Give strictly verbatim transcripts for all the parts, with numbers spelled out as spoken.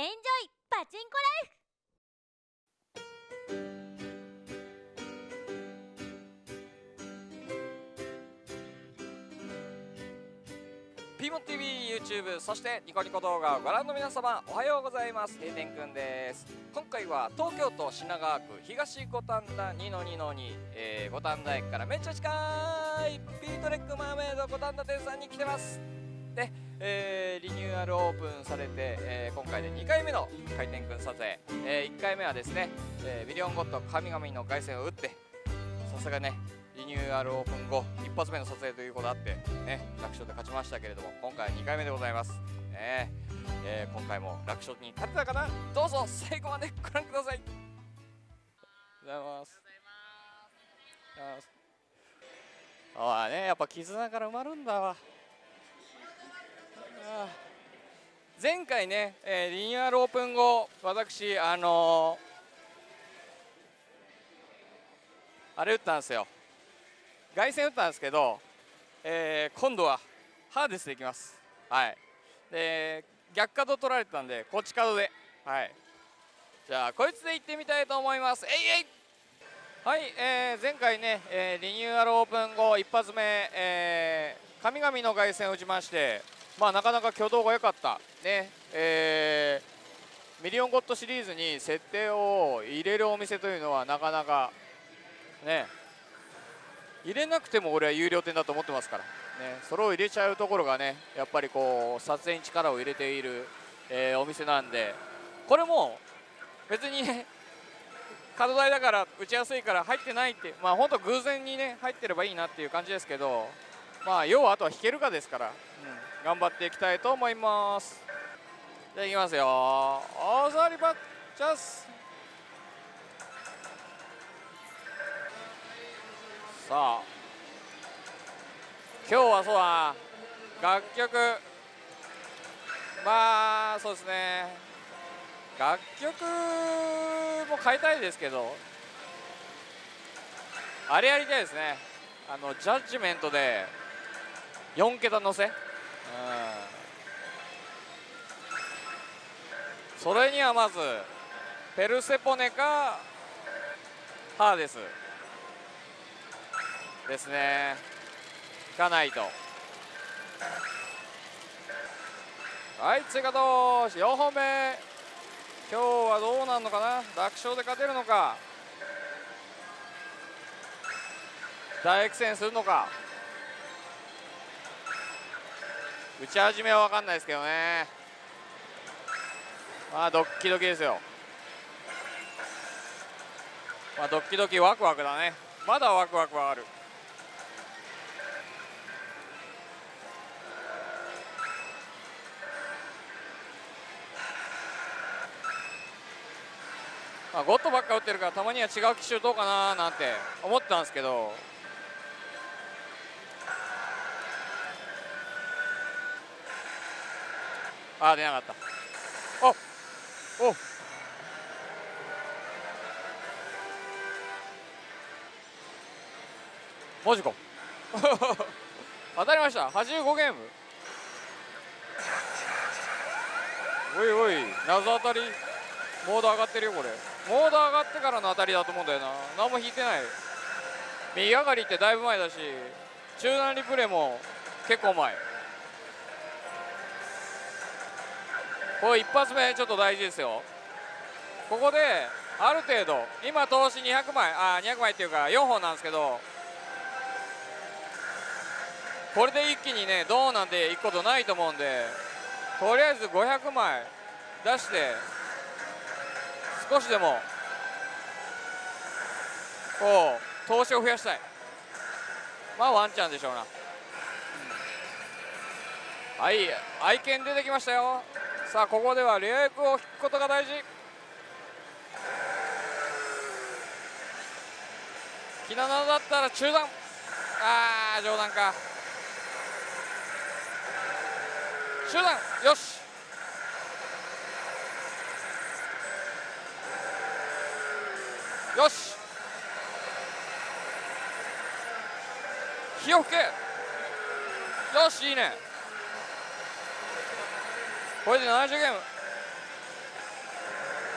エンジョイパチンコライフ。ピーマートティーブイ、YouTube、そしてニコニコ動画をご覧の皆様、おはようございます。平天くんです。今回は東京都品川区東五反田 にのにのに、えー、五反田駅からめっちゃ近いピートレックマーメイド五反田店さんに来てます。で、えー、リニューアルオープンされて、えー、今回でにかいめの開店くん撮影、えー、いっかいめはですね、えー、ミリオンゴッド神々の凱旋を打って、さすがね、リニューアルオープン後一発目の撮影ということあってね、楽勝で勝ちましたけれども、今回はにかいめでございます、ねえー、今回も楽勝に勝てたかな。どうぞ最後までご覧ください。ございます。ああね、やっぱ絆から埋まるんだわ。あ前回ね、えー、リニューアルオープン後、私あのー、あれ打ったんですよ。凱旋打ったんですけど、えー、今度はハーデスでいきます、はい、で逆角取られてたんでこっち角で、はい、じゃあこいつで行ってみたいと思います。えいえい、はい、えー、前回ね、えー、リニューアルオープン後一発目、えー、神々の凱旋を打ちまして、まあ、なかなか挙動が良かった、ねえー、ミリオンゴッドシリーズに設定を入れるお店というのはなかなかね入れなくても俺は有料店だと思ってますから、ね、それを入れちゃうところがね、やっぱりこう撮影に力を入れている、えー、お店なんで、これも別にね角台だから打ちやすいから入ってないって、まあ本当偶然にね入ってればいいなっていう感じですけど、まあ要はあとは引けるかですから、うん、頑張っていきたいと思います。じゃあいきますよ。お座りばっちゃす。さあ今日はそうだ、楽曲、まあそうですね、楽曲も変えたいですけど、あれやりたいですね、あのジャッジメントでよんけた乗せ、うん、それにはまずペルセポネかハーデスですね、いかないと。はい追加投資よんほんめ、今日はどうなるのかな、楽勝で勝てるのか大苦戦するのか、打ち始めは分かんないですけどね、まあドッキドキですよ、まあドッキドキワクワクだね、まだワクワクはある。まあ、ゴッドばっか打ってるからたまには違う機種どうかななんて思ってたんですけど、ああ出なかった。あっおっマジか当たりました。はちじゅうごゲーム、おいおい謎当たり、モード上がってるよ、これモード上がってからの当たりだと思うんだよな、何も引いてない、右上がりってだいぶ前だし、中断リプレイも結構前、これ一発目ちょっと大事ですよ。ここである程度今投資にひゃくまい、あにひゃくまいっていうかよんほんなんですけど、これで一気にねどうなんていくことないと思うんで、とりあえずごひゃくまい出して少しでもこう投資を増やしたい、まあワンチャンでしょうな、うん、はい愛犬出てきましたよ。さあここではレア役を引くことが大事、ひななだったら中断、あー冗談か、中断よし、よし火を吹け、よしいいね、これでななじゅうゲーム、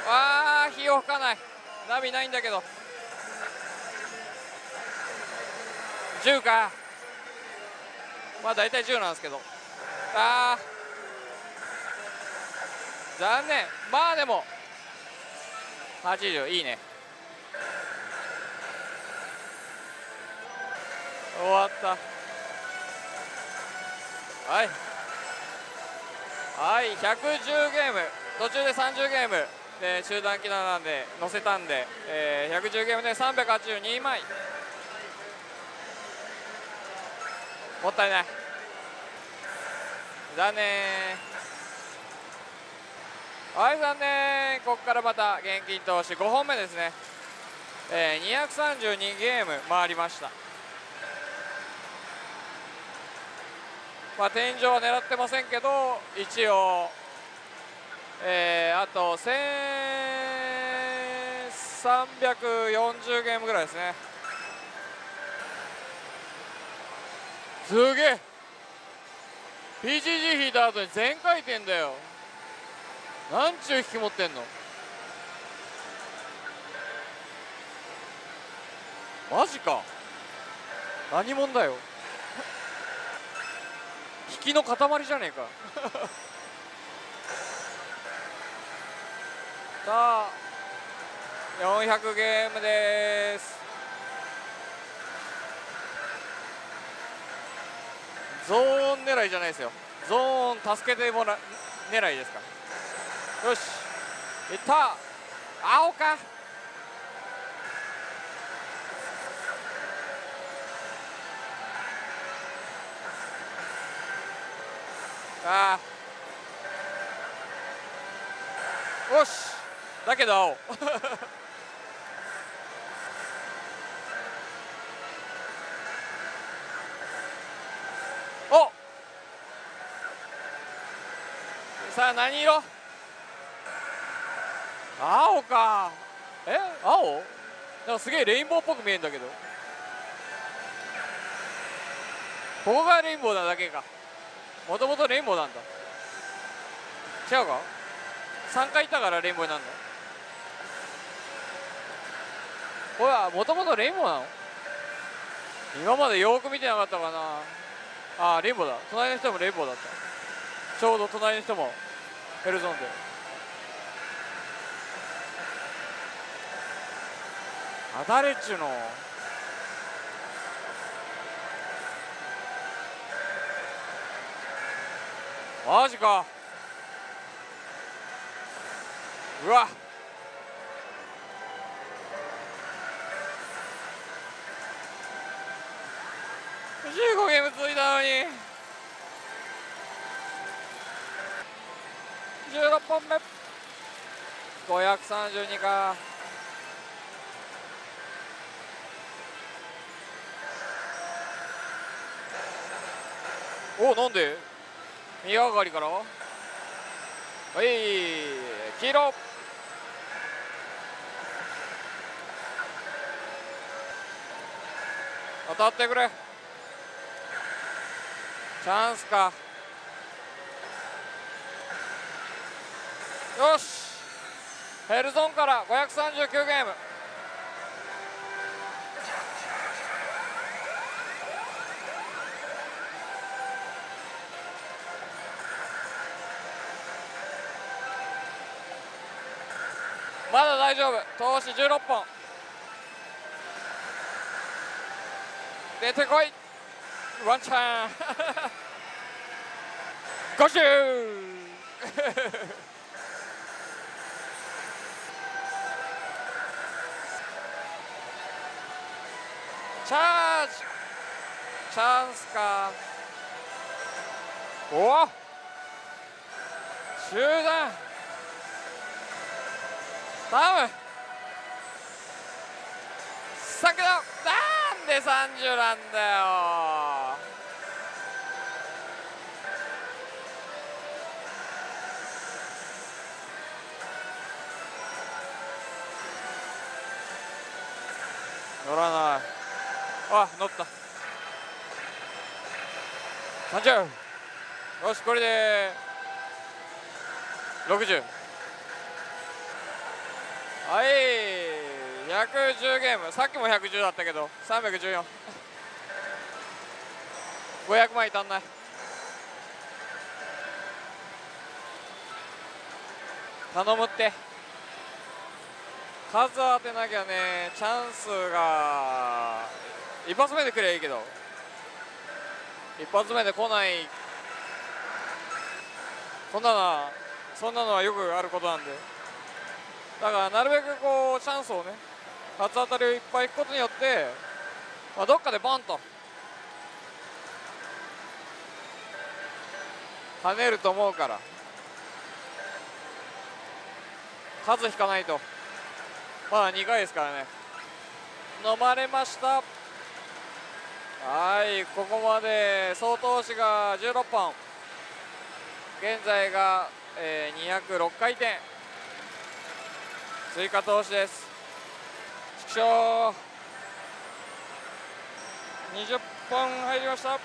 あー、火を吹かない。ナビないんだけど。じゅうか。まあ大体じゅうなんですけど。あー、残念。まあでもはちじゅういいね。終わった。はいはい、ひゃくじゅうゲーム途中でさんじゅうゲームで集団機能なんで乗せたんで、えー、ひゃくじゅうゲームでさんびゃくはちじゅうにまい。もったいない。残念。はい、残念。ここからまた現金投資ごほんめですね、えー、にひゃくさんじゅうにゲーム回りました。まあ、天井は狙ってませんけど一応、えー、あとせんさんびゃくよんじゅうゲームぐらいですね。すげえ ピージージー 引いた後に全回転だよ。なんちゅう引き持ってんのマジか。何者だよ引きの塊じゃねえかさあよんひゃくゲームです。ゾーン狙いじゃないですよ。ゾーン助けてもら狙いですか。よしいった。青か。ああよしだけど青おっさあ何色。青か。え青なんかすげえレインボーっぽく見えるんだけど。ここがレインボーなだけか。もともとレインボーなんだ。違うか。さんかいいたからレインボーなんだ。これはもともとレインボーなの。今までよく見てなかったかな。ああレインボーだ。隣の人もレインボーだった。ちょうど隣の人もヘルゾーンで。あ誰っちゅうの。マジか。うわじゅうごゲーム続いたのにじゅうろっぽんめごひゃくさんじゅうにか。おなんで右上がりからはい黄色。当たってくれ。チャンスか。よしヘルゾンからごひゃくさんじゅうきゅうゲーム。まだ大丈夫。投資じゅうろっぽん出てこい。ワンチャンごじゅう チャージチャンスか。おっ中断ダム削除。なんでさんじゅうなんだよ。乗らない。あ乗った。さんじゅうよしこれでろくじゅうはいひゃくじゅうゲーム、さっきもひゃくじゅうだったけどさんびゃくじゅうよん ごひゃくまい足んない。頼むって、数当てなきゃね。チャンスが一発目でくればいいけど、一発目で来ない。そんなのはそんなのはよくあることなんで、だからなるべくこうチャンスをね、初当たりをいっぱい引くことによって、まあ、どっかでボンと跳ねると思うから、数引かないと。まだにかいですからね。飲まれました。はい、ここまで総投資がじゅうろっぽん、現在が、えー、にひゃくろっかいてん、追加投資です。ちくしょう、にじゅっぽん入りました。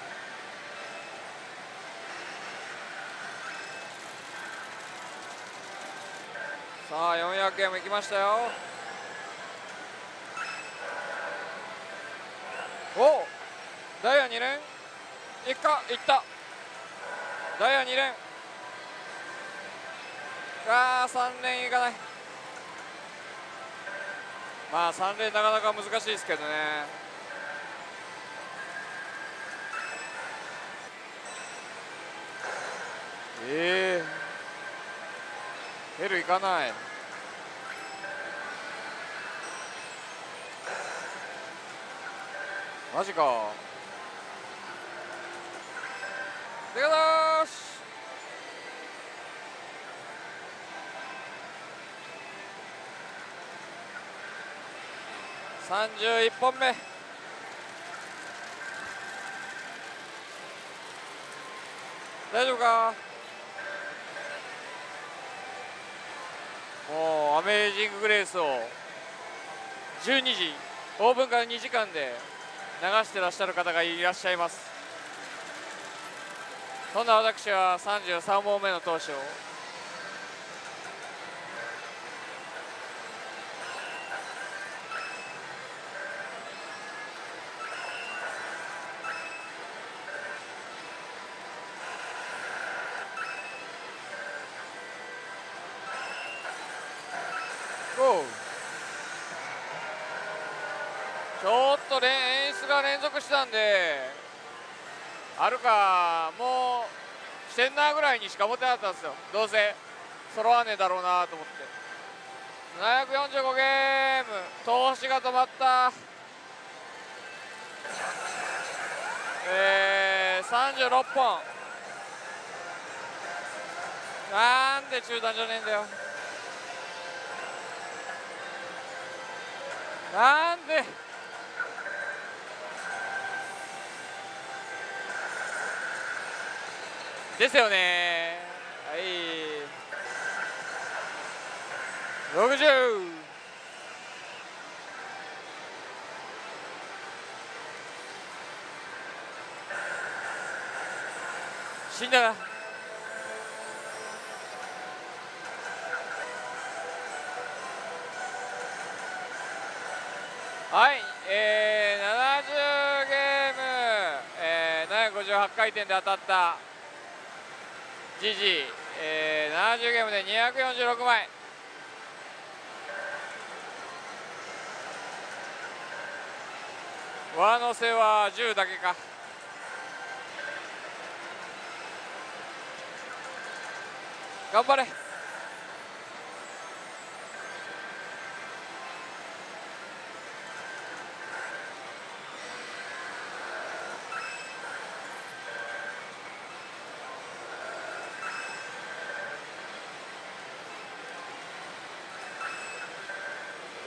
さあよんひゃくえんもいきましたよ。おっ、ダイヤに連いっか、いった。ダイヤに連、あーさんれんいかない。まあさんれんなかなか難しいですけどね。ええーヘルいかない。マジか。でかだし。さんじゅういっぽんめ。大丈夫か。もうアメージンググレースをじゅうにじオープンからにじかんで流してらっしゃる方がいらっしゃいます。そんな私はさんじゅうさんほんめの投手を連続してたんで、あるかもうセンターぐらいにしか持てなかったんですよ。どうせ揃わねえだろうなと思って。ななひゃくよんじゅうごゲーム、投資が止まった。えー、さんじゅうろっぽん。なんで中断じゃねえんだよ。なんでですよね。はい、ろくじゅう。死んだな。はい、えー、ななじゅうゲーム、えー、ななひゃくごじゅうはちかいてんで当たった。ジジイ、えー、ななじゅうゲームでにひゃくよんじゅうろくまい。上乗せはじゅうだけか。頑張れ。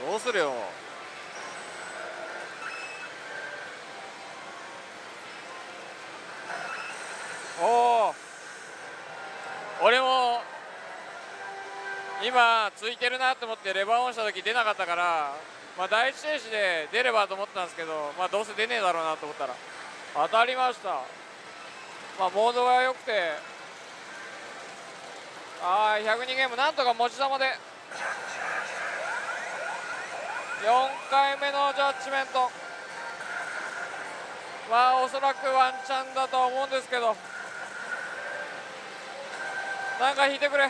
どうするよ。おお、俺も今ついてるなと思ってレバーオンした時出なかったから、まあ第一停止で出ればと思ったんですけど、まあどうせ出ねえだろうなと思ったら当たりました。まあモードが良くて、ああひゃくにゲームなんとか持ち球で。よんかいめのジャッジメントはおそらくワンチャンだと思うんですけど、なんか引いてくれ。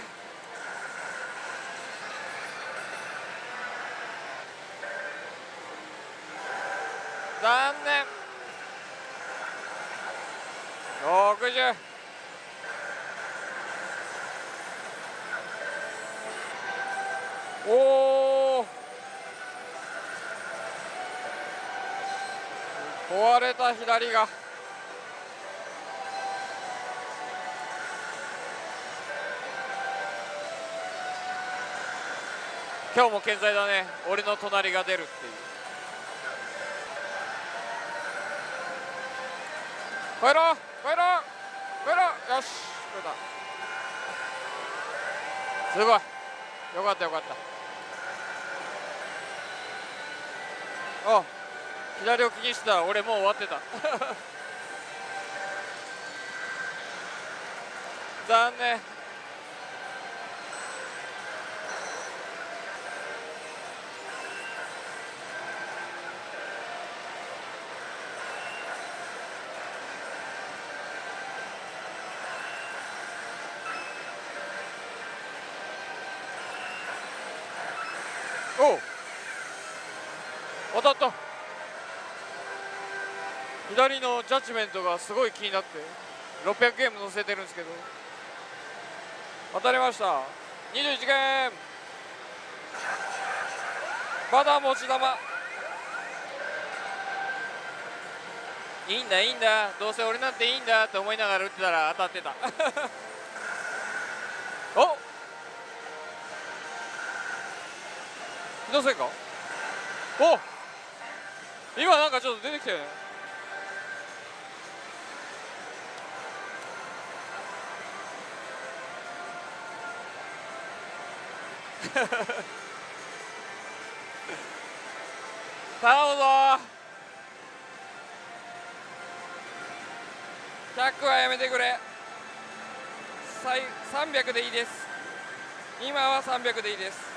残念。ろくじゅう。おお、壊れた左が。今日も健在だね。俺の隣が出るっていう。越えろ越えろ越えろ、よし越えた。すごい、よかったよかった。あ、左を気にしてた。俺もう終わってた残念。おう、当たった。左のジャッジメントがすごい気になってろっぴゃくゲーム載せてるんですけど、当たりました。にじゅういちゲーム。まだ持ち球いいんだいいんだ、どうせ俺なんていいんだって思いながら打ってたら当たってたおっ、どうせか。お、今なんかちょっと出てきたよね。頼むぞ。ひゃくはやめてくれ。さんびゃくでいいです。今はさんびゃくでいいです。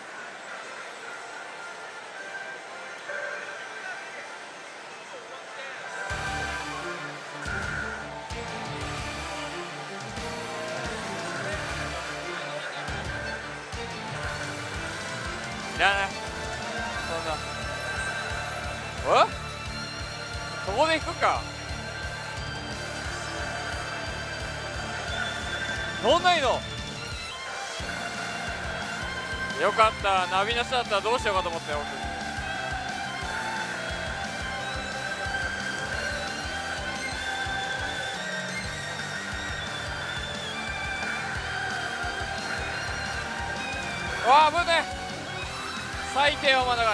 いらない、そんな。え？そこで引くか。乗んないのよかった。ナビなしだったらどうしようかと思ったよ。わあ、ぶね、最低を免れた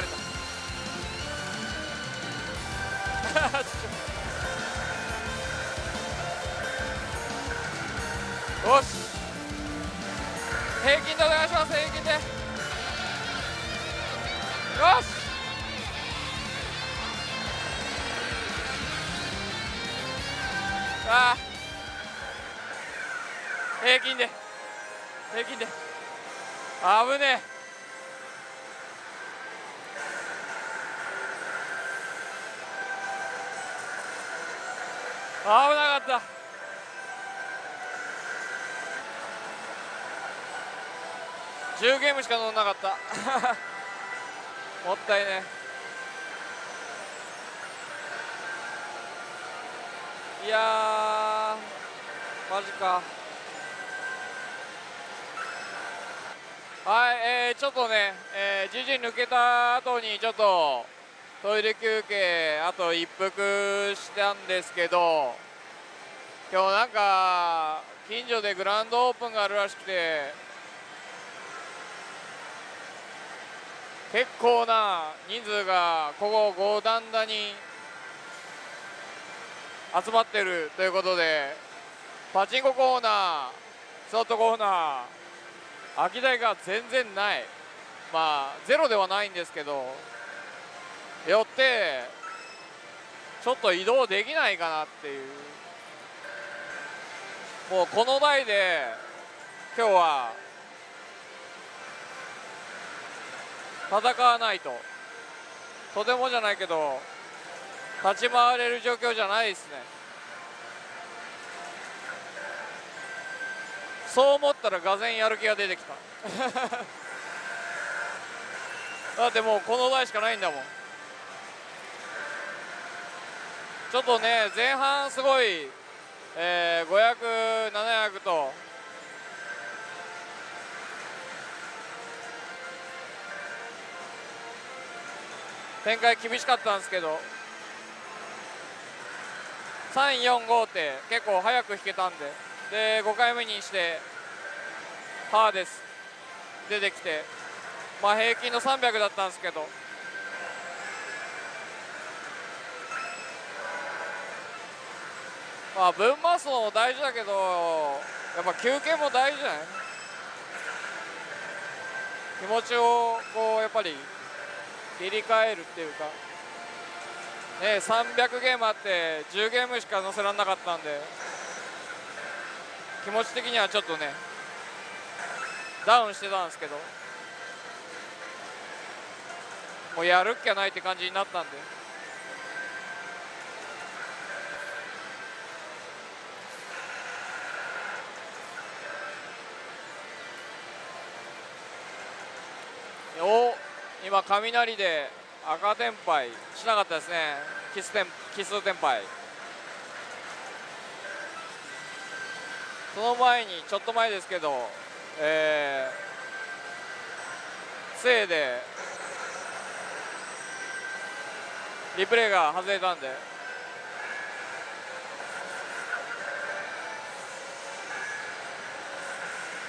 よし、平均でお願いします。平均で。よし、ああ、平均で平均で。危ねえ。危なかった。じゅうゲームしか乗んなかったもったいね。いやー、マジか。はい、えー、ちょっとね、えー、じじ抜けた後にちょっとトイレ休憩あと一服したんですけど、今日なんか近所でグランドオープンがあるらしくて、結構な人数がここ五反田に集まってるということで、パチンココーナー、スロットコーナー、空き台が全然ない。まあゼロではないんですけど、よってちょっと移動できないかなっていう。もうこの台で今日は戦わないととてもじゃないけど立ち回れる状況じゃないですね。そう思ったらがぜんやる気が出てきただってもうこの台しかないんだもん。ちょっとね前半すごい、えー、ごひゃく、ななひゃくと展開厳しかったんですけどさん、よん、ごって結構早く引けたんで、でごかいめにしてパーです出てきて、まあ、平均のさんびゃくだったんですけど。まあ分回すのも大事だけどやっぱ休憩も大事じゃない。気持ちをこうやっぱり切り替えるっていうか、ね、さんびゃくゲームあってじゅうゲームしか載せられなかったんで気持ち的にはちょっとねダウンしてたんですけど、もうやるっきゃないって感じになったんで。お、今雷で赤天敗しなかったですね。奇数天奇数天敗。その前にちょっと前ですけど、えー、せいでリプレイが外れたんで、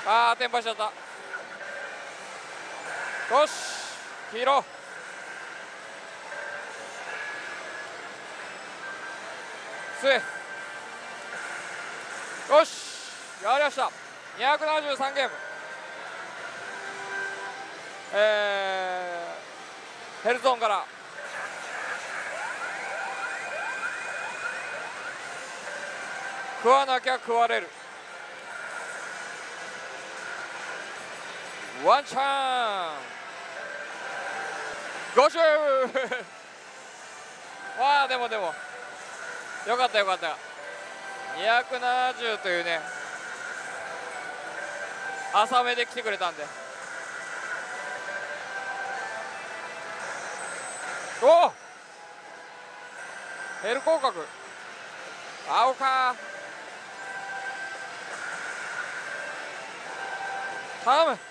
あー天敗しちゃった。よし、黄色。末。よし、やりました。にひゃくななじゅうさんゲーム。えー、ヘルゾーンから。食わなきゃ食われる。ワンチャン。ごしゅうわあでもでもよかったよかった。にひゃくななじゅうというね浅めで来てくれたんで、おっヘル広角青か頼むチ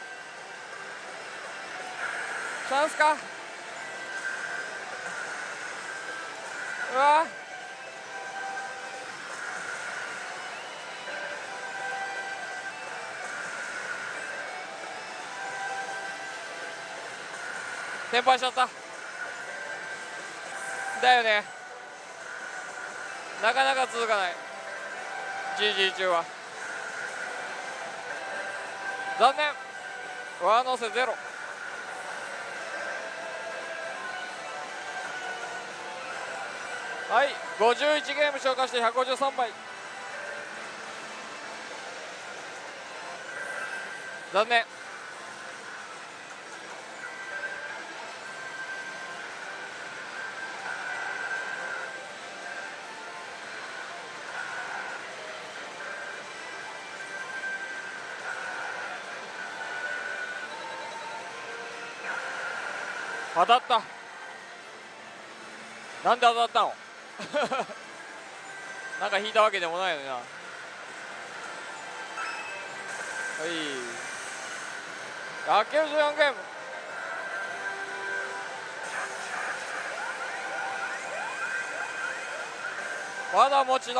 ャンスか。うわ転敗しちゃっただよね。なかなか続かない ジージー 中は残念。上乗せゼロ。はい、ごじゅういちゲーム消化してひゃくごじゅうさんばい。残念。当たった。なんで当たったの？なんか引いたわけでもないのにな。はい、ひゃくきゅうじゅうよんゲーム。まだ持ち球。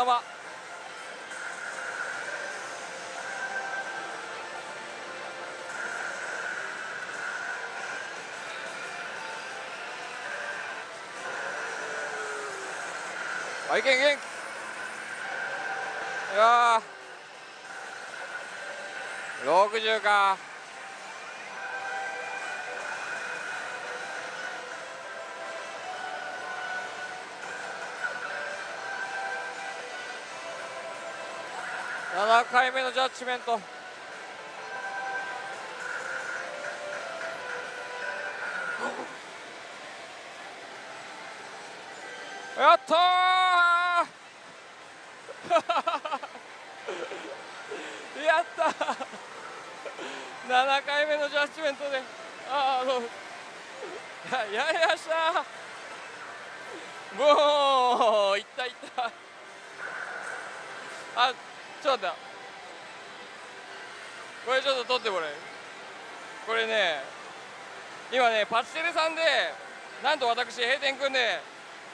はい、いけんいけん。いやーろくじゅうか。ななかいめのジャッジメント。やったーやったーななかいめのジャッジメントで、ああのやりました。もういったいった。あ、ちょっと待った、これちょっと取ってもらえる。これね、今ねパチテレさんでなんと私閉店くんで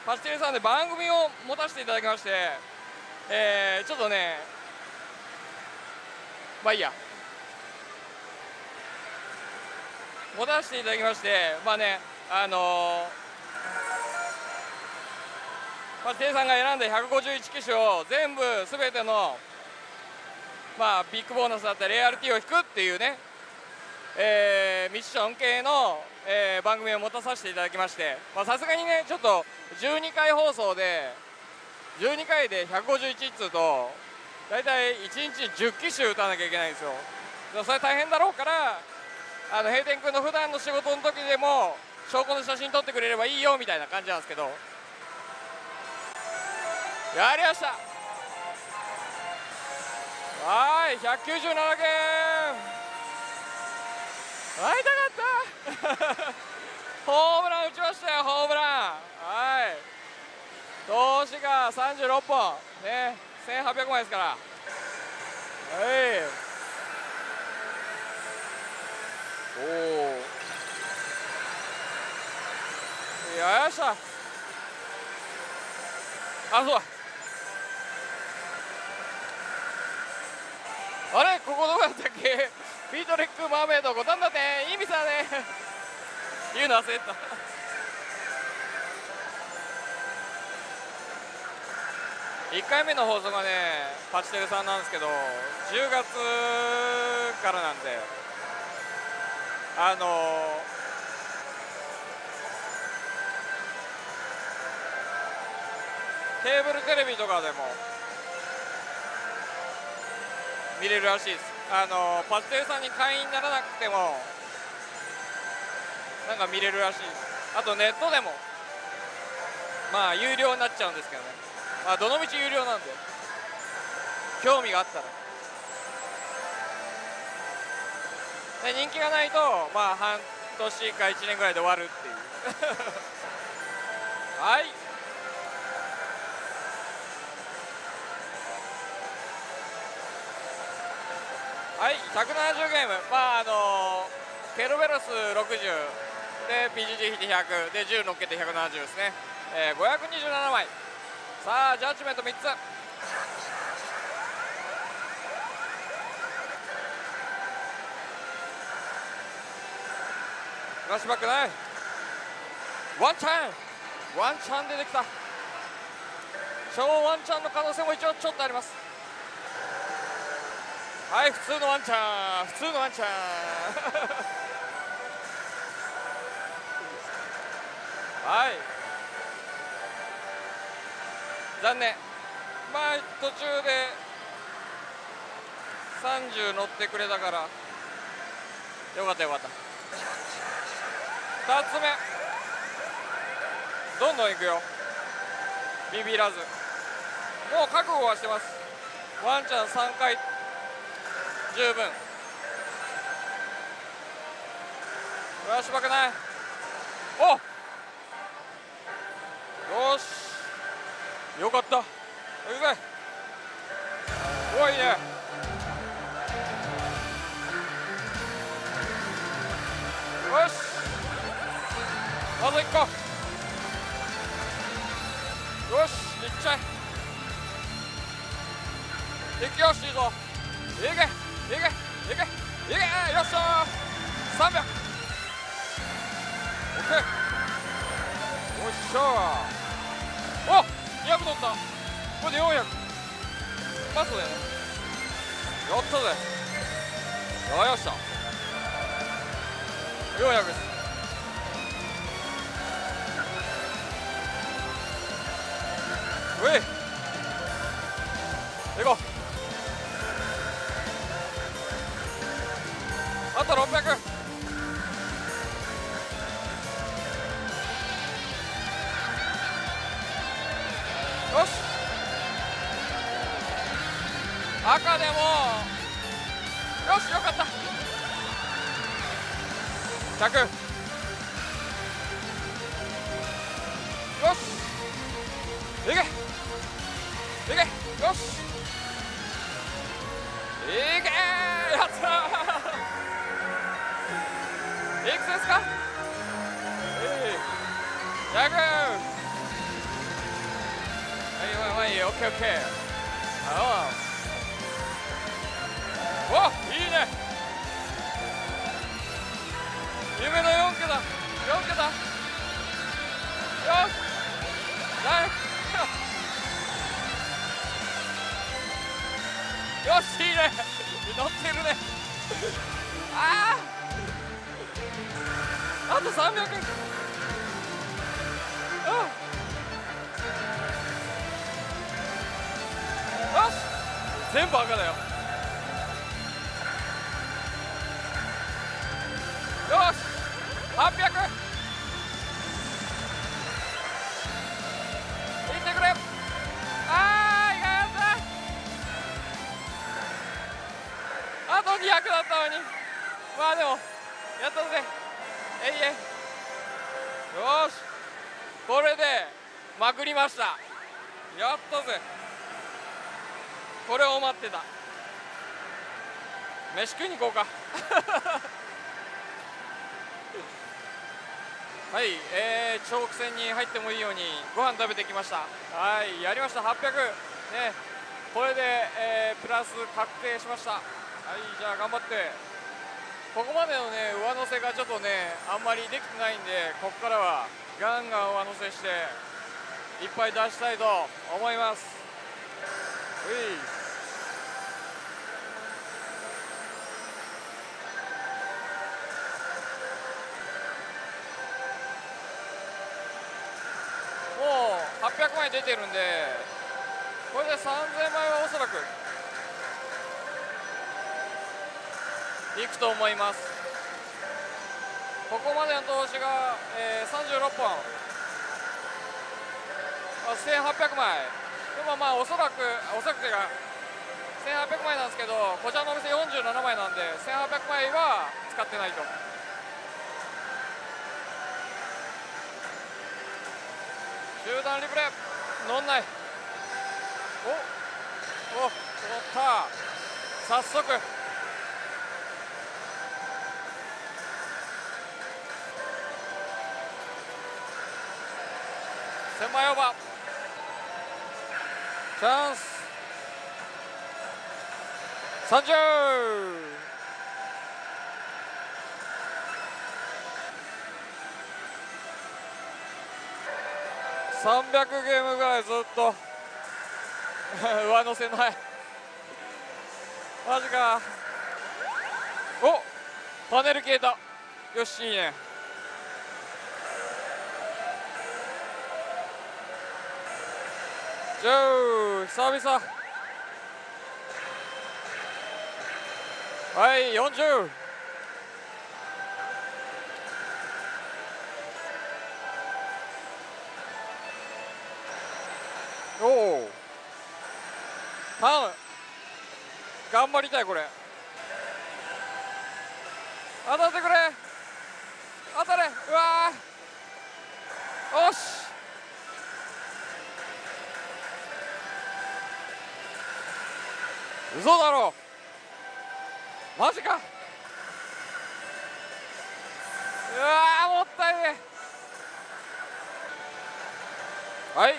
パチテレさんで番組を持たせていただきまして、えー、ちょっとね、まあいいや、持たせていただきまして、まあね、あのー、パチテレさんが選んだひゃくごじゅういち機種を全部すべての、まあ、ビッグボーナスだったり エーアールティー を引くっていうね、えー、ミッション系の、えー、番組を持たさせていただきまして、さすがにねちょっとじゅうにかい放送でじゅうにかいでひゃくごじゅういち通と大体いちにちじゅう機種打たなきゃいけないんですよ。それ大変だろうから、あの平天君の普段の仕事の時でも証拠の写真撮ってくれればいいよみたいな感じなんですけど、やりました。はい、ひゃくきゅうじゅうななけん会いたかったホームラン打ちましたよ、ホームラン。はい、投資がさんじゅうろっぽんね、せんはっぴゃくまいですから。はい、おお、よっしゃ。あ、そうだ、あれ、ここどこだったっけピートレックマーメイド五反田店、いい店だね言うの忘れてたいっかいめの放送がねパチテレさんなんですけど、じゅうがつからなんで、あのー、ケーブルテレビとかでも見れるらしいです。あのパチテレさんに会員にならなくてもなんか見れるらしい。あとネットでもまあ有料になっちゃうんですけどね、まあどのみち有料なんで、興味があったらで、人気がないとまあ半年かいちねんぐらいで終わるっていうはい、はい、ひゃくななじゅうゲーム、まああのケルベロスろくじゅうで ピージージー 引いてひゃくでじゅう乗っけてひゃくななじゅうですね、えー、ごひゃくにじゅうななまい。さあジャッジメントみっつ、フラッシュバックない、ワンチャンワンチャン出てきた。超ワンチャンの可能性も一応ちょっとあります。はい、普通のワンちゃん、普通のワンちゃんはい、残念。まあ途中でさんじゅう乗ってくれたからよかったよかった。ふたつめどんどんいくよ、ビビらず。もう覚悟はしてます、ワンちゃんさんかい十分。フラッシュバックない。お、よし、よかった、うまい、おいね。よし、あといっこ、よし、いっちゃえ、いきよし、いいぞ、いけ、いけいけいけ、よっしゃー、さんびゃく、オッケー、よっしゃー、おっにひゃく取った、これでよんひゃくパスだよね、やったぜ、よっしゃよんひゃくです。うえい、行こう、あとろっぴゃく、赤でもよし、よかった。ひゃくよし、いけいけ、よしいけ、やったー。いくつですか？ひゃく、はいはいはい、オッケーオッケー。おー、いいね。夢のよん桁、よん桁。よし、ナイス。よし、いいね。乗ってるね。ああ、あとさんびゃく。うん。全部赤だよ。よし、はっぴゃく。いってくれ。あー、やった。あとにひゃくだったのに。まあでもやったぜ。えいえ。よし、これでまくりました。やったぜ。これを待ってた。飯食いに行こうかはい、えー、長期戦に入ってもいいようにご飯食べてきました。はい、やりました。はっぴゃく、ね、これで、えー、プラス確定しました。はい、じゃあ頑張って。ここまでのね、上乗せがちょっとねあんまりできてないんで、ここからはガンガン上乗せしていっぱい出したいと思います。ういはっぴゃくまい出てるんで、これでさんぜんまいはおそらくいくと思います。ここまでの投資が、えー、さんじゅうろっぽん、せんはっぴゃくまいでも、まあおそらくおそらくてかせんはっぴゃくまいなんですけど、こちらのお店よんじゅうななまいなんでせんはっぴゃくまいは使ってないと。中段リプレイ乗んない。おお、乗った。早速せんまいオーバーチャンス。さんじゅう。さんびゃくゲームぐらいずっと上乗せないマジか。お、パネル消えた。よし、いいね。じゃあ久々。はい、よんじゅう。おお、頼む。頑張りたい。これ当たってくれ、当たれ。うわー、よし。嘘だろ、マジか。うわー、もったいね。はい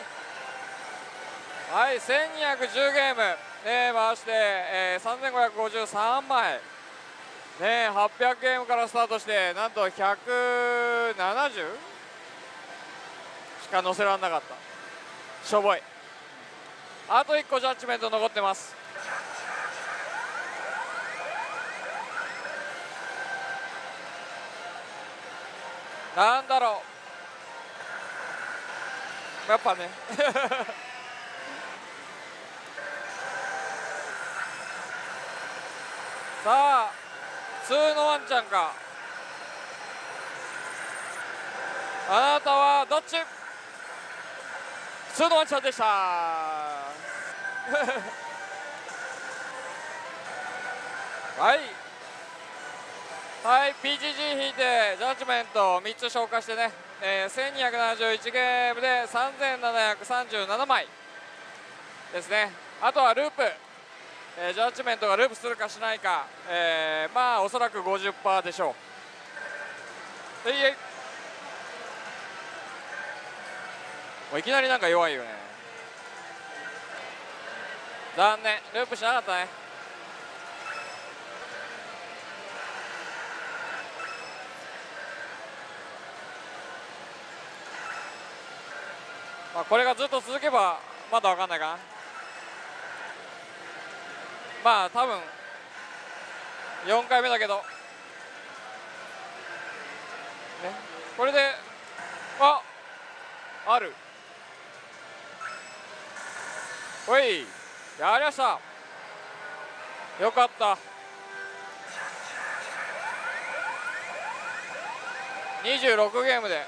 はい、せんにひゃくじゅうゲーム、ね、回して、えー、さんぜんごひゃくごじゅうさんまい、ね、はっぴゃくゲームからスタートして、なんとひゃくななじゅうしか載せられなかった。しょぼい。あといっこジャッジメント残ってます。なんだろう、やっぱねさあ、普通のワンちゃんか。あなたはどっち？普通のワンちゃんでしたはいはい、 ピージージー 引いてジャッジメントをみっつ消化してね、えー、せんにひゃくななじゅういちゲームでさんぜんななひゃくさんじゅうななまいですね。あとはループ、えー、ジャッジメントがループするかしないか、えー、まあおそらく ごじゅっパーセント でしょう。で、いえもういきなりなんか弱いよね。残念、ループしなかったね。まあこれがずっと続けばまだ分かんないかな。まあ多分よんかいめだけど、ね、これでああるおいやりました。よかった。にじゅうろくゲームで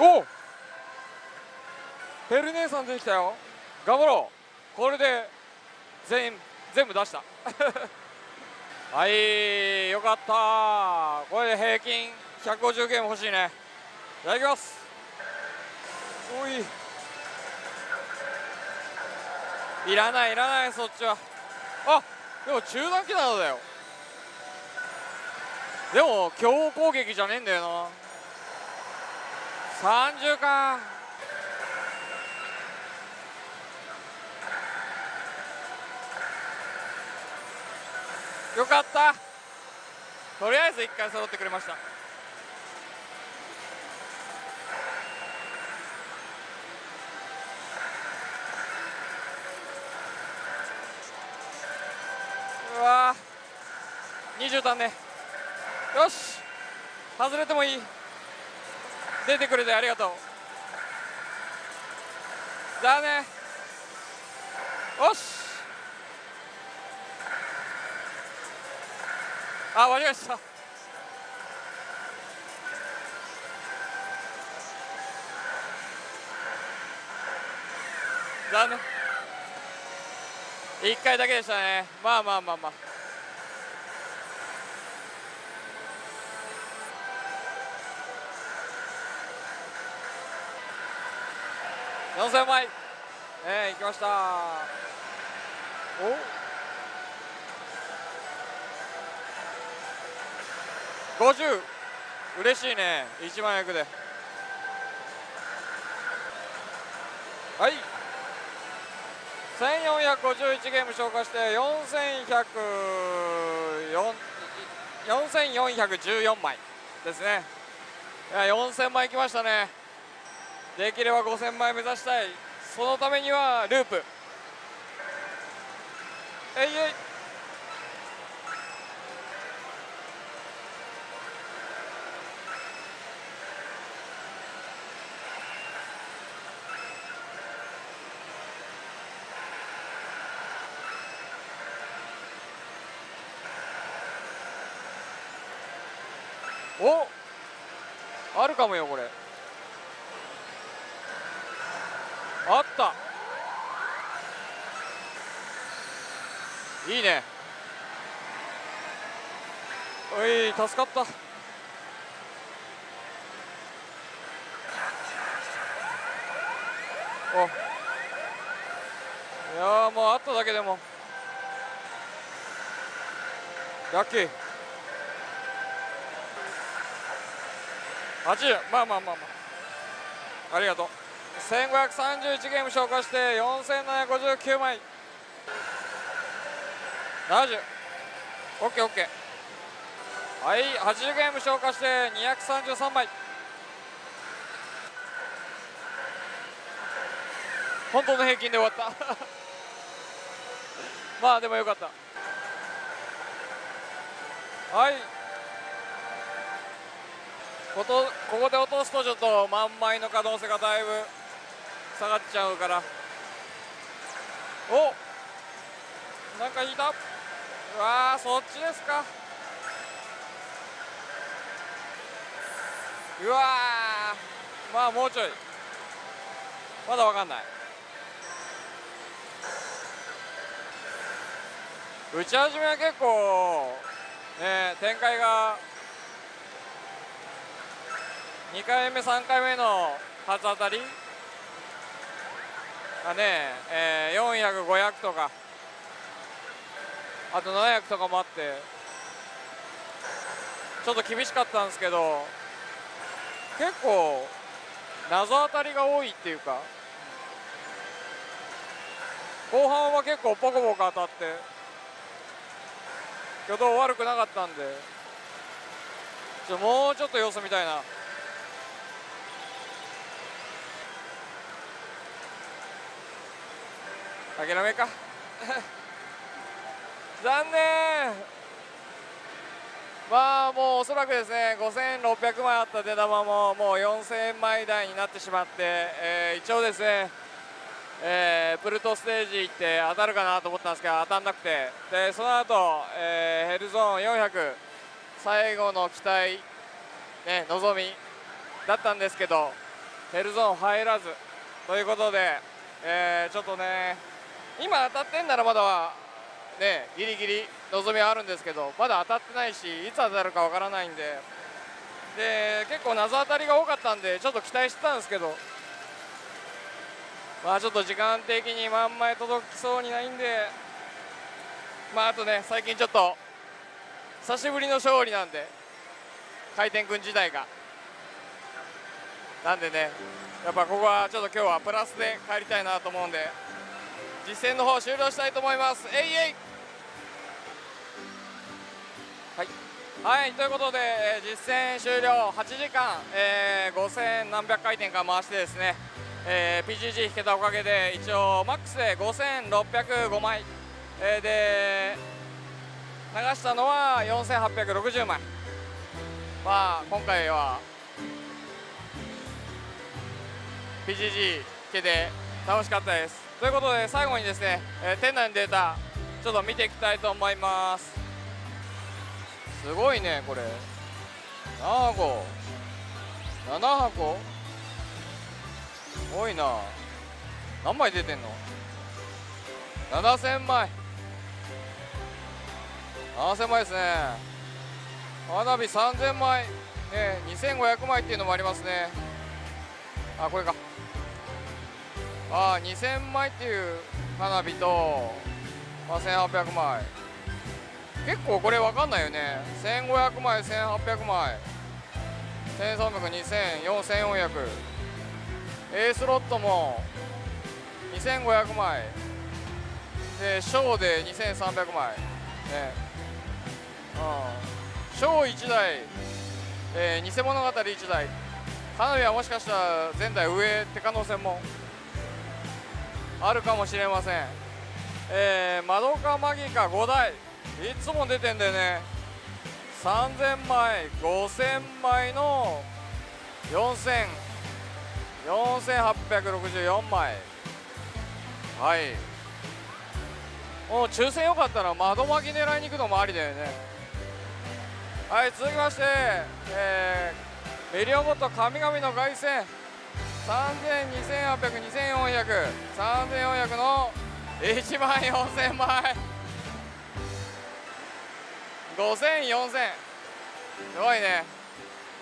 おペル姉さん出てきたよ。頑張ろう。これで 全, 全部出したはいよかった。これで平均ひゃくごじゅうゲーム欲しいね。いただきます。おいいらないいらないそっちは。あでも中断機なのだよ。でも強攻撃じゃねえんだよな。さんじゅうか。よかった。とりあえずいっかい揃ってくれました。うわにじゅうターンね。よし外れてもいい。出てくれてありがとう。だね。よし。あ、終わりました。だね。いっかいだけでしたね。まあまあまあまあ。よんせんまい、えー、いきました。おごじゅう嬉しいね。いちまんえんではいせんよんひゃくごじゅういちゲーム消化してよんせんよんひゃくじゅうよんまいですね。いやよんせんまいいきましたね。できればごせんまい目指したい。そのためにはループ。えいえいおあるかもよこれ。あったいいね。おい助かった。おいやーもうあっただけでもラッキー。はちじゅうまあまあまあまあありがとう。せんごひゃくさんじゅういちゲーム消化してよんせんななひゃくごじゅうきゅうまいななじゅう オーケーオーケー はいはちじゅうゲーム消化してにひゃくさんじゅうさんまい。本当の平均で終わったまあでもよかった。はいここで落とすとちょっと満枚の可能性がだいぶ下がっちゃうから。おなんか引いた。うわーそっちですか。うわーまあもうちょいまだわかんない。打ち始めは結構、ね、展開がにかいめ、さんかいめの初当たりがね、えー、よんひゃく、ごひゃくとかあとななひゃくとかもあってちょっと厳しかったんですけど、結構謎当たりが多いっていうか、後半は結構ポコポコ当たって挙動悪くなかったんで、ちょもうちょっと様子見たいな。諦めか残念。まあもうおそらくですね、ごせんろっぴゃくまいあった出玉ももうよんせんまい台になってしまって、えー、一応ですね、えー、プルトステージ行って当たるかなと思ったんですけど当たんなくて、でその後、えー、ヘルゾーンよんひゃく最後の期待、ね、望みだったんですけどヘルゾーン入らずということで、えー、ちょっとね今当たってんならまだはねギリギリ望みはあるんですけど、まだ当たってないしいつ当たるかわからないんで、で結構謎当たりが多かったんでちょっと期待してたんですけど、まあちょっと時間的に万枚届きそうにないんで、まああとね最近ちょっと久しぶりの勝利なんで回転君自体がなんでね、やっぱここはちょっと今日はプラスで帰りたいなと思うんで実戦の方終了したいと思います。えいえい、はい、はい、ということで実戦終了、はちじかん、えー、ごせん何百回転か回してですね、えー、ピージージー 引けたおかげで一応マックスでごせんろっぴゃくごまい、えー、で流したのはよんせんはっぴゃくろくじゅうまい、まあ今回は ピージージー 引けて楽しかったです。ということで最後にですね、えー、店内のデータちょっと見ていきたいと思います。すごいねこれななはこななはこ多いな。何枚出てんの、ななせんまい、ななせんまいですね。花火さんぜんまい、ね、にせんごひゃくまいっていうのもありますね。あ、これか、ああにせんまいっていう花火と、まあ、せんはっぴゃくまい、結構これ分かんないよね。せんごひゃくまい、せんはっぴゃくまい、せんさんびゃく、にせん、よんせんよんひゃく、A スロットもにせんごひゃくまいで小でにせんさんびゃくまい、ね、うん、小いちだい、えー、偽物語いちだい、花火はもしかしたら前代上って可能性もあるかもしれません。えー、マドカマギカごだい、いつも出てんだよね。さんぜんまい、ごせんまいのよんせんはっぴゃくろくじゅうよんまい。はい、もう抽選よかったら窓巻き狙いに行くのもありだよね。はい、続きまして、えー、ミリオンボット神々の凱旋さんぜん、にせんはっぴゃく、にせんよんひゃく、さんぜんよんひゃくのいちまんよんせんまい、ごせん、よんせん、すごいね。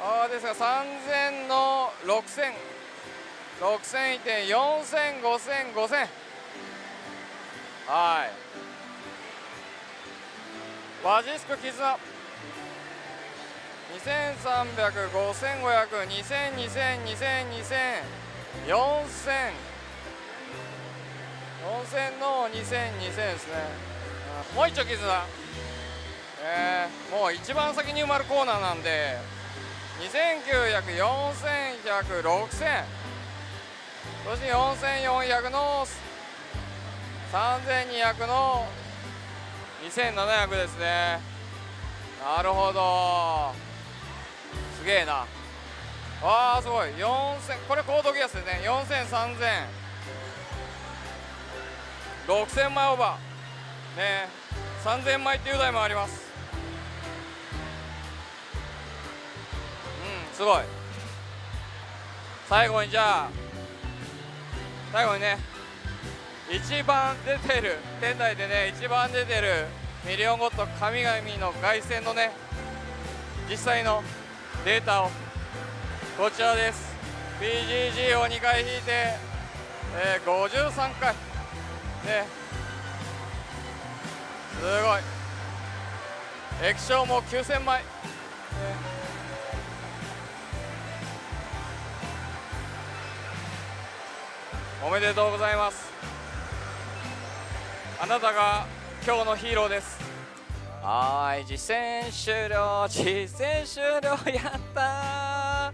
あーですがさんぜんのろくせん、ろくせんいてよんせん、ごせん、ごせん、はい、バジスク絆にせんさんびゃく、ごせんごひゃく、にせん、にせん、にせん、にせん、よんせん、よんせんのにせん、にせんですね。もう一丁絆、えー、もう一番先に埋まるコーナーなんでにせんきゅうひゃく、よんせんひゃく、ろくせん、そしてよんせんよんひゃくのさんぜんにひゃくのにせんななひゃくですね。なるほど、すげえな。あーすごい、よんせん、これ高度ギアスですね。よんせん、さんぜん、ろくせんまいオーバーね、さんぜんまいっていう台もあります。うん、すごい。最後にじゃあ最後にね一番出てる店内でね一番出てるミリオンゴッド神々の凱旋のね、実際のデータをこちらです。 ビージージー をにかい引いて、えー、ごじゅうさんかいね、すごい。液晶もきゅうせんまい、ね、おめでとうございます。あなたが今日のヒーローです。はい、実戦終了、実戦終了、やった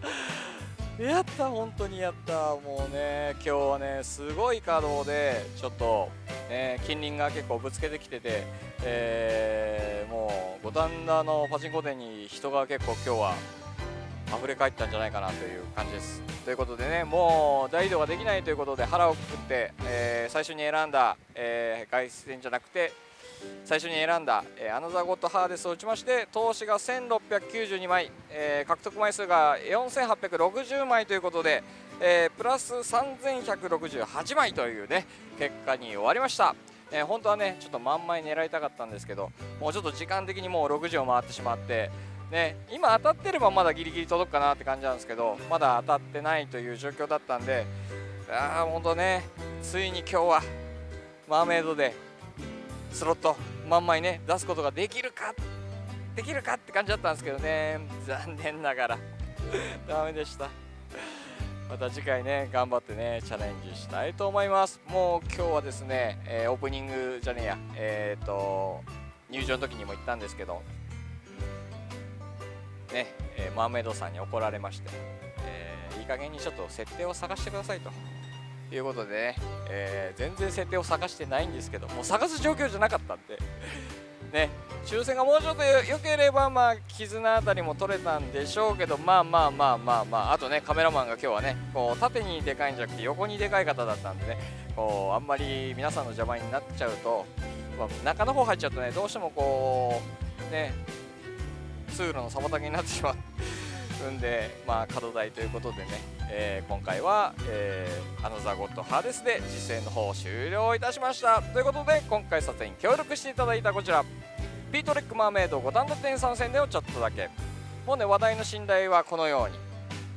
ー、やった、本当にやった。もうね、今日はねすごい稼働でちょっと、ね、近隣が結構ぶつけてきてて、えー、もう五反田のパチンコ店に人が結構今日は溢れ返ったんじゃないかなという感じです。ということでね、もう大移動ができないということで腹をくくって、えー、最初に選んだ、えー、凱旋じゃなくて最初に選んだ、えー、アナザーゴッドハーデスを打ちまして、投資がせんろっぴゃくきゅうじゅうにまい、えー、獲得枚数がよんせんはっぴゃくろくじゅうまいということで、えー、プラスさんぜんひゃくろくじゅうはちまいというね結果に終わりました。えー、本当はねちょっと満枚狙いたかったんですけど、もうちょっと時間的にもうろくじを回ってしまって、ね、今当たってればまだギリギリ届くかなって感じなんですけど、まだ当たってないという状況だったんで、ああ本当ね、ついに今日はマーメイドでスロット満枚ね出すことができるかできるかって感じだったんですけどね、残念ながらダメでした。また次回ね頑張ってねチャレンジしたいと思います。もう今日はですね、えー、オープニングじゃねえや、えー、と入場の時にも言ったんですけどね、えー、マーメイドさんに怒られまして、えー、いい加減にちょっと設定を探してくださいということでね、えー、全然設定を探してないんですけど、もう探す状況じゃなかったんでね、抽選がもうちょっと良ければ、まあ、絆あたりも取れたんでしょうけど、まあまあまあまあまあ、あとねカメラマンが今日はねこう縦にでかいんじゃなくて横にでかい方だったんでね、こうあんまり皆さんの邪魔になっちゃうと、まあ、中の方入っちゃうとねどうしてもこうね通路の妨げになってしまうんで、まあ角台ということでね、えー、今回は、えー、アナザーゴッドハーデスで実践の方を終了いたしました。ということで今回撮影に協力していただいたこちらピートレックマーメイド五反田店参戦でをちょっとだけもうね話題の信頼はこのように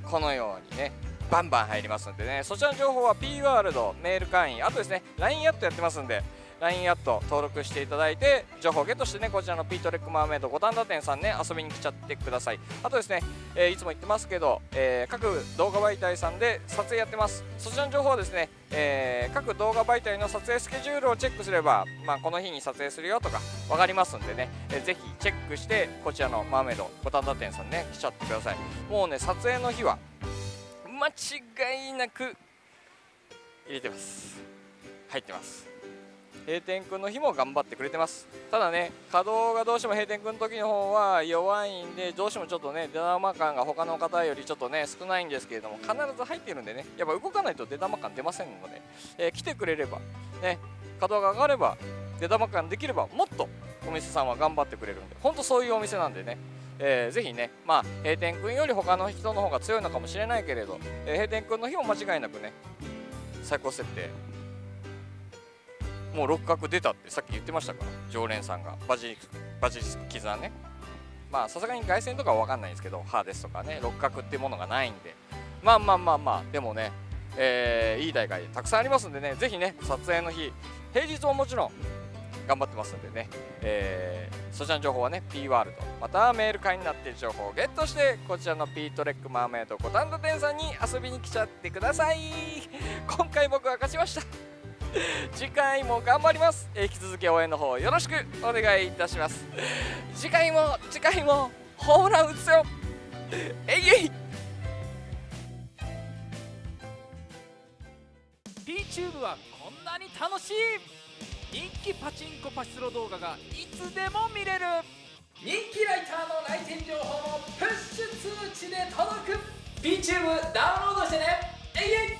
このようにねバンバン入りますんでね、そちらの情報は P ワールドメール会員、あとですね ラインアット やってますんで、 ラインアット 登録していただいて情報ゲットしてね、こちらのピートレックマーメイド五反田店さんね遊びに来ちゃってください。あとですね、えー、いつも言ってますけど、えー、各動画媒体さんで撮影やってます。そちらの情報はですね、えー、各動画媒体の撮影スケジュールをチェックすれば、まあ、この日に撮影するよとか分かりますんでね、えー、ぜひチェックしてこちらのマーメイド五反田店さんね来ちゃってください。もうね撮影の日は間違いなく入れてます、入ってます。閉店くんの日も頑張ってくれてます。ただね稼働がどうしても閉店くんの時の方は弱いんで、どうしてもちょっとね出玉感が他の方よりちょっとね少ないんですけれども、必ず入ってるんでね、やっぱ動かないと出玉感出ませんので、えー、来てくれればね、稼働が上がれば出玉感できればもっとお店さんは頑張ってくれるんで、ほんとそういうお店なんでね、えー、ぜひね、まあ、閉店くんより他の人の方が強いのかもしれないけれど、えー、閉店くんの日も間違いなくね最高設定もう六角出たってさっき言ってましたから、常連さんがバジリスバジリス絆ね、まあさすがに凱旋とかは分かんないんですけど、ハーデスとかね六角っていうものがないんで、まあまあまあまあでもね、えー、いい大会たくさんありますんでね、ぜひね撮影の日平日ももちろん頑張ってますんでね、えー、そちらの情報はね P ワールドまたメール会になっている情報をゲットしてこちらのピートレックマーメイド五反田店さんに遊びに来ちゃってください。今回僕は勝ちました。次回も頑張ります。引き続き応援の方よろしくお願いいたします。次回も次回もホームラン打つよ、えいえい。 ピーチューブ はこんなに楽しい人気パチンコパチスロ動画がいつでも見れる、人気ライターの来店情報もプッシュ通知で届く。 ピーチューブ ダウンロードしてね、えいえい。